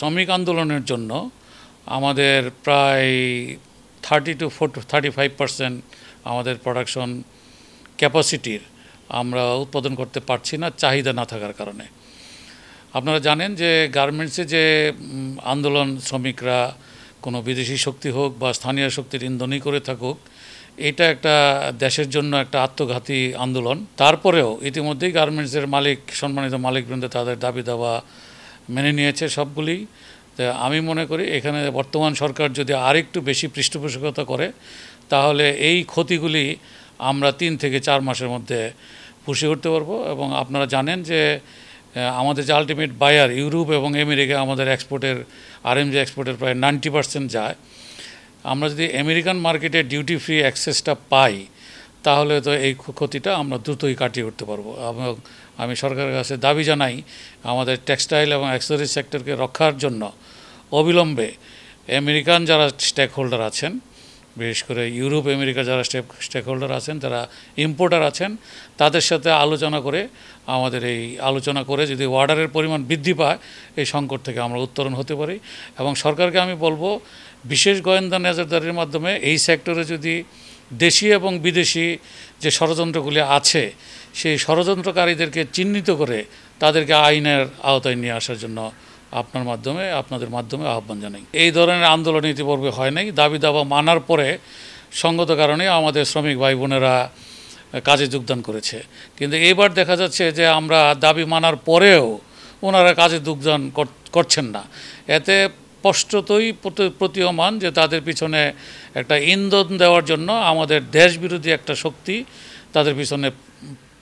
শ্রমিক আন্দোলনের জন্য আমাদের প্রায় 30 to 35% আমাদের প্রোডাকশন ক্যাপাসিটির আমরা উৎপাদন করতে পারছি না চাহিদা না থাকার কারণে। আপনারা জানেন যে গার্মেন্টসে যে আন্দোলন শ্রমিকরা কোনো বিদেশি শক্তি হোক বা স্থানীয় শক্তির ইন্ধনই করে থাকুক, এটা একটা দেশের জন্য একটা আত্মঘাতী আন্দোলন। তারপরেও ইতিমধ্যেই গার্মেন্টসের মালিক সম্মানিত মালিকবৃন্দ তাদের দাবি দাওয়া মেনে নিয়েছে সবগুলি। আমি মনে করি এখানে বর্তমান সরকার যদি আরেকটু বেশি পৃষ্ঠপোষকতা করে তাহলে এই ক্ষতিগুলি আমরা 3 থেকে 4 মাসের মধ্যে পুষে উঠতে পারবো। এবং আপনারা জানেন যে আমাদের যে আলটিমেট বায়ার ইউরোপ এবং আমেরিকা, আমাদের এক্সপোর্টের আরএমজি এক্সপোর্টের প্রায় 90% যায়। আমরা যদি আমেরিকান মার্কেটে ডিউটি ফ্রি অ্যাক্সেসটা পাই তাহলে তো এই ক্ষতিটা আমরা দ্রুতই কাটিয়ে উঠতে পারবো। এবং আমি সরকারের কাছে দাবি জানাই আমাদের টেক্সটাইল এবং অ্যাক্সেসরিজ সেক্টরকে রক্ষার জন্য অবিলম্বে আমেরিকান যারা স্টেক হোল্ডার আছেন, বিশেষ করে ইউরোপ আমেরিকা যারা স্টেক হোল্ডার আছেন, যারা ইম্পোর্টার আছেন, তাদের সাথে আলোচনা করে যদি অর্ডারের পরিমাণ বৃদ্ধি পায় এই সংকট থেকে আমরা উত্তরণ হতে পারি। এবং সরকারকে আমি বলবো বিশেষ গোয়েন্দা নজরদারির মাধ্যমে এই সেক্টরে যদি দেশি এবং বিদেশি যে ষড়যন্ত্রগুলি আছে সেই ষড়যন্ত্রকারীদেরকে চিহ্নিত করে তাদেরকে আইনের আওতায় নিয়ে আসার জন্য আপনাদের মাধ্যমে আহ্বান জানাই। এই ধরনের আন্দোলন ইতিপূর্বে হয় নাই। দাবি দাবা মানার পরে সঙ্গত কারণে আমাদের শ্রমিক ভাই বোনেরা কাজে যোগদান করেছে, কিন্তু এবার দেখা যাচ্ছে যে আমরা দাবি মানার পরেও ওনারা কাজে যোগদান করছেন না। এতে স্পষ্টতই প্রতীয়মান যে তাদের পিছনে একটা ইন্ধন দেওয়ার জন্য আমাদের দেশ বিরোধী একটা শক্তি তাদের পিছনে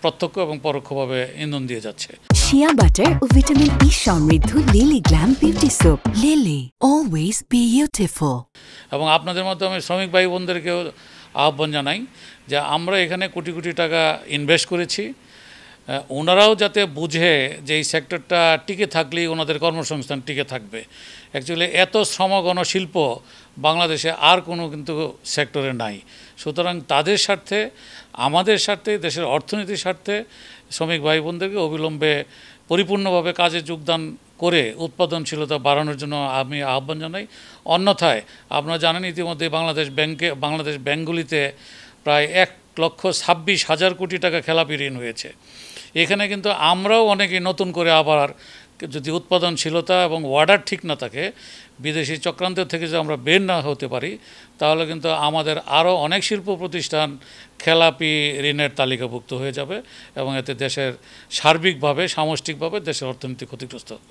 প্রত্যক্ষ এবং পরোক্ষভাবে ইন্ধন দিয়ে যাচ্ছে। Shea butter with vitamin E সমৃদ্ধ Lily glam beauty soap. Lily, always beautiful. এবং আপনাদের মাধ্যমে শ্রমিক ভাই বোনদেরকেও আহ্বান জানাই যে আমরা এখানে কোটি কোটি টাকা ইনভেস্ট করেছি, ওনারাও যাতে বুঝে যে এই সেক্টরটা টিকে থাকলেই ওনাদের কর্মসংস্থান টিকে থাকবে। অ্যাকচুয়ালি এত শ্রমগণ শিল্প বাংলাদেশে আর কোনো কিন্তু সেক্টরে নাই। সুতরাং তাদের স্বার্থে, আমাদের স্বার্থে, দেশের অর্থনীতির স্বার্থে শ্রমিক ভাই বোনদেরকে অবিলম্বে পরিপূর্ণভাবে কাজে যোগদান করে উৎপাদনশীলতা বাড়ানোর জন্য আমি আহ্বান জানাই। অন্যথায় আপনারা জানেন ইতিমধ্যে বাংলাদেশ ব্যাংকগুলিতে প্রায় 1,26,000 কোটি টাকা খেলাপি ঋণ হয়েছে। এখানে কিন্তু আমরাও অনেকে নতুন করে আবার যদি উৎপাদনশীলতা এবং অর্ডার ঠিক না থাকে, বিদেশি চক্রান্ত থেকে যদি আমরা বের না হতে পারি তাহলে কিন্তু আমাদের আরও অনেক শিল্প প্রতিষ্ঠান খেলাপি ঋণের তালিকাভুক্ত হয়ে যাবে এবং এতে দেশের সার্বিকভাবে সামষ্টিকভাবে দেশের অর্থনীতি ক্ষতিগ্রস্ত হবে।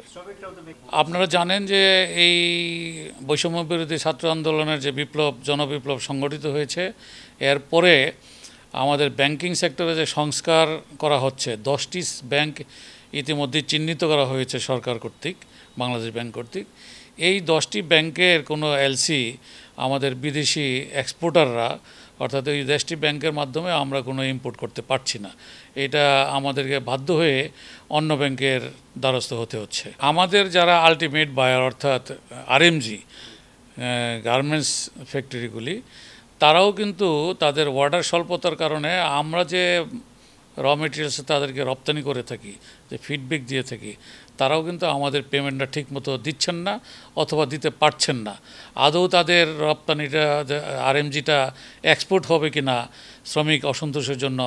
আপনারা জানেন যে এই বৈষম্য বিরোধী ছাত্র আন্দোলনের যে বিপ্লব, জনবিপ্লব সংগঠিত হয়েছে, এরপরে আমাদের ব্যাংকিং সেক্টরে যে সংস্কার করা হচ্ছে, 10টি ব্যাংক ইতিমধ্যে চিহ্নিত করা হয়েছে সরকার কর্তৃক, বাংলাদেশ ব্যাংক কর্তৃক। এই 10টি ব্যাংকের কোনো এলসি আমাদের বিদেশি এক্সপোর্টাররা, অর্থাৎ এই 10টি ব্যাংকের মাধ্যমে আমরা কোনো ইম্পোর্ট করতে পারছি না। এটা আমাদেরকে বাধ্য হয়ে অন্য ব্যাংকের দ্বারস্থ হতে হচ্ছে। আমাদের যারা আলটিমেট বায়ার অর্থাৎ আরএমজি গার্মেন্টস ফ্যাক্টরিগুলি, তারাও কিন্তু তাদের অর্ডার স্বল্পতার কারণে আমরা যে র মেটেরিয়ালস তাদেরকে রপ্তানি করে থাকি, যে ফিডব্যাক দিয়ে থাকি, তারাও কিন্তু আমাদের পেমেন্টটা ঠিকমতো দিচ্ছেন না অথবা দিতে পারছেন না। আদৌ তাদের রপ্তানিটা আরএমজিটা এক্সপোর্ট হবে কি না শ্রমিক অসন্তোষের জন্য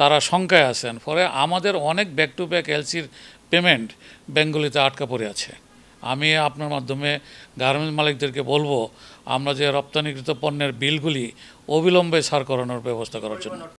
তারা শঙ্কায় আছেন। ফলে আমাদের অনেক ব্যাক টু ব্যাক এলসির পেমেন্ট ব্যাঙ্কগুলিতে আটকা পড়ে আছে। আমি আপনার মাধ্যমে গার্মেন্টস মালিকদেরকে বলবো আমরা যে রপ্তানিকৃত পণ্যের বিলগুলি অবিলম্বে ছাড় করানোর ব্যবস্থা করার জন্য